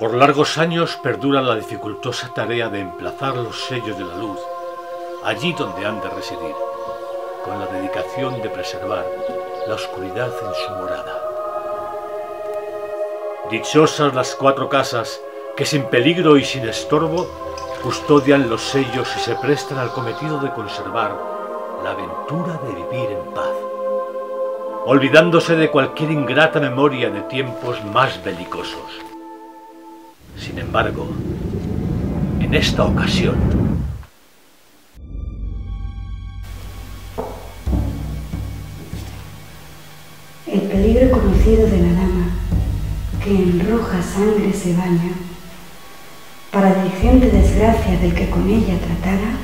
Por largos años perdura la dificultosa tarea de emplazar los sellos de la luz allí donde han de residir, con la dedicación de preservar la oscuridad en su morada. Dichosas las cuatro casas que sin peligro y sin estorbo custodian los sellos y se prestan al cometido de conservar la aventura de vivir en paz, olvidándose de cualquier ingrata memoria de tiempos más belicosos. Sin embargo, en esta ocasión, el peligro conocido de la dama, que en roja sangre se baña, para dirigente desgracia del que con ella tratara,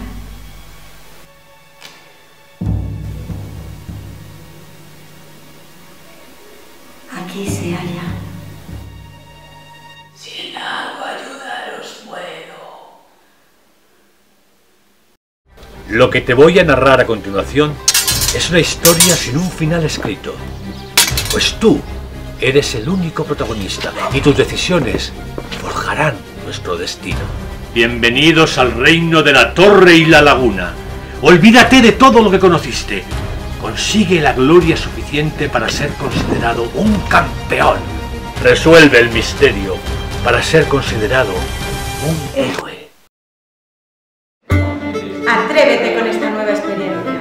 aquí se halla. Sin agua ayuda a los muero. Lo que te voy a narrar a continuación es una historia sin un final escrito, pues tú eres el único protagonista y tus decisiones forjarán nuestro destino. Bienvenidos al reino de la torre y la laguna. Olvídate de todo lo que conociste. Consigue la gloria suficiente para ser considerado un campeón. Resuelve el misterio para ser considerado un héroe. Atrévete con esta nueva experiencia.